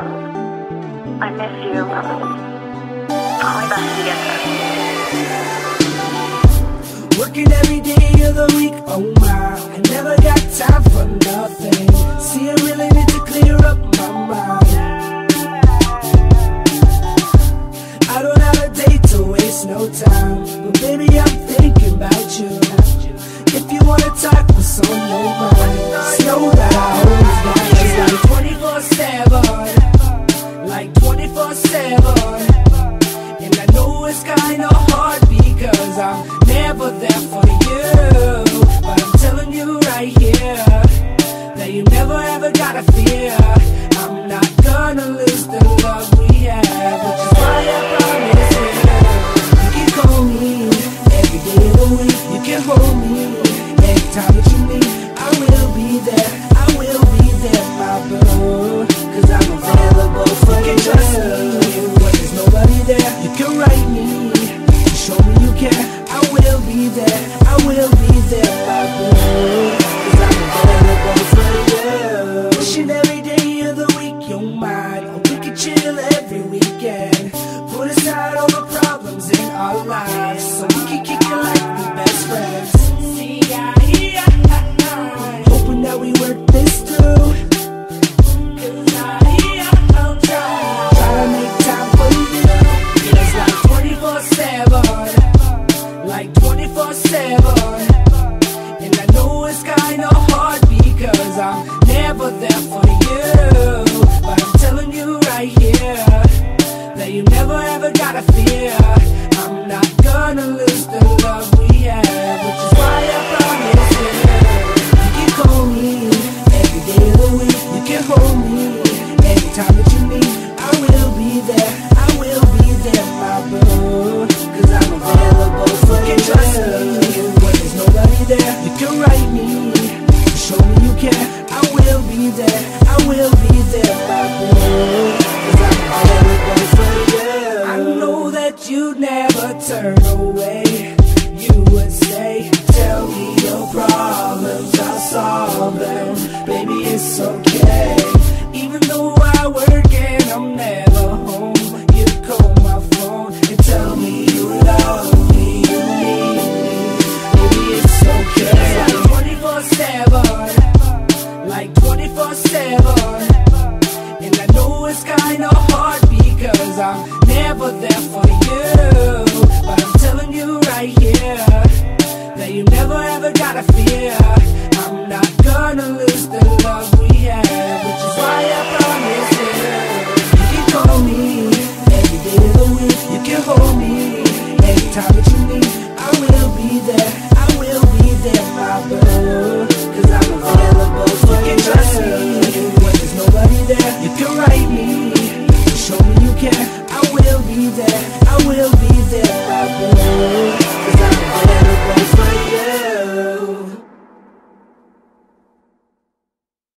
I miss you. Call me back together. Working every day of the week, oh my, I never got time for nothing. See, I really need to clear up my mind. I don't have a day to waste, no time, but baby, I'm thinking about you. If you wanna talk with someone, slow down. It's like 24/7, like 24/7. And I know it's kinda hard because I'm never there for you, but I'm telling you right here that you never ever gotta fear. I'm not gonna lose the love we have, which is why I promise you. You can call me every day of the week. You can hold me every time that you need. I will be there. I will be there, my boo, 'cause I'm available for you. You can trust me when there's nobody there. You can write me, you show me you care. I will be there. I will be there, my boo, 'cause I'm available for you. Wishing every day of the week you're mine. Oh, we can chill every weekend. Put aside all the problems in our lives, so we can kick it like we're best friends. Hoping that we work this through. Like 24/7, and I know it's kinda hard because I'm never there for you, but I'm telling you right here that you never ever gotta fear. I'm not gonna lose the love we have, which is why I promise you. You can call me every day of the week. You can hold me every time that you need. I will be there. I will be there, my boo, 'cause I'm available for you. You can trust me when there's nobody there. You can write me, show me you care. I will be there. I will be there, my boo, 'cause I'm available for you. I know that you'd never turn away. You would say, tell me your problems, I'll solve them. Baby, it's okay. Even though I work and I'm never home, you call my phone and tell me you love me, you need me. Baby, it's okay. It's like 24/7, like 24/7. And I know it's kinda hard because I'm never there for you, but I'm telling you right here that you never ever gotta fear. I'm not gonna lose the love we have, which is why I promise you. You can call me every day of the week. You can hold me every time that you need. I will be there. I will be there, my boo, 'cause I'm available for you. You can trust me when there's nobody there. You can write me,